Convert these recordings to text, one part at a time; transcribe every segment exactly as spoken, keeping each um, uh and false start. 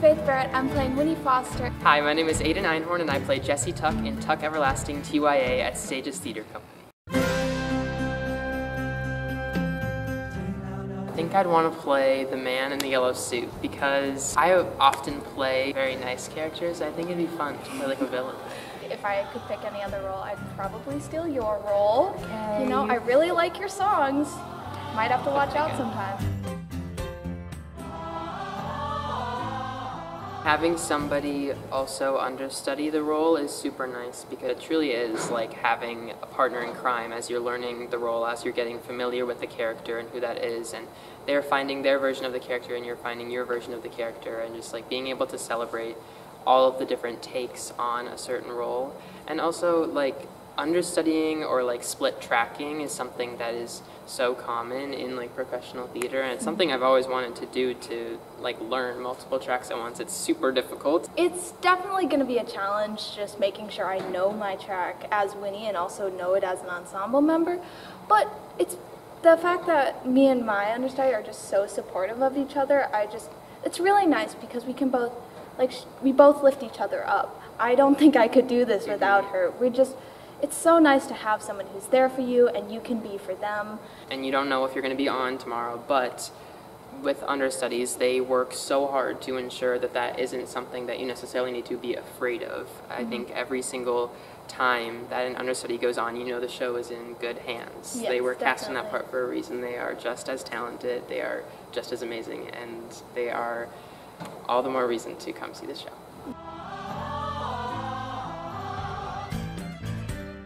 Faith Barrett, I'm playing Winnie Foster. Hi, my name is Aidan Einhorn and I play Jessie Tuck in Tuck Everlasting, T Y A at Stages Theatre Company. I think I'd want to play the man in the yellow suit because I often play very nice characters. I think it'd be fun to play like a villain. If I could pick any other role, I'd probably steal your role. Okay. You know, I really like your songs. Might have to watch out sometime. Having somebody also understudy the role is super nice because it truly is like having a partner in crime as you're learning the role, as you're getting familiar with the character and who that is, and they're finding their version of the character and you're finding your version of the character, and just like being able to celebrate all of the different takes on a certain role. And also like understudying or like split tracking is something that is so common in like professional theater, and it's something I've always wanted to do, to like learn multiple tracks at once. It's super difficult. It's definitely going to be a challenge just making sure I know my track as Winnie and also know it as an ensemble member, but it's the fact that me and my understudy are just so supportive of each other. I just, it's really nice because we can both like, sh we both lift each other up. I don't think I could do this without her. We just, it's so nice to have someone who's there for you and you can be for them. And you don't know if you're going to be on tomorrow, but with understudies, they work so hard to ensure that that isn't something that you necessarily need to be afraid of. Mm-hmm. I think every single time that an understudy goes on, you know the show is in good hands. Yes, they were cast in that part for a reason. They are just as talented, they are just as amazing, and they are all the more reason to come see the show.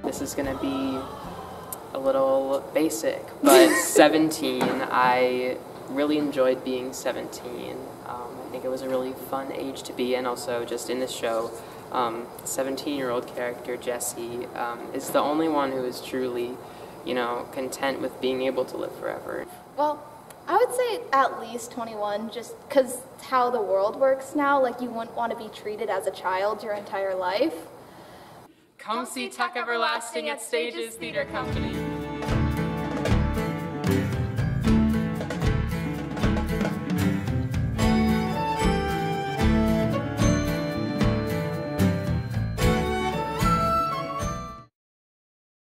This is going to be a little basic, but seventeen, I really enjoyed being seventeen. Um, I think it was a really fun age to be in. Also, just in this show, um, seventeen-year-old character Jessie um, is the only one who is truly, you know, content with being able to live forever. Well, I would say at least twenty-one, just because how the world works now, like you wouldn't want to be treated as a child your entire life. Come see Tuck Everlasting at Stages Theatre Company.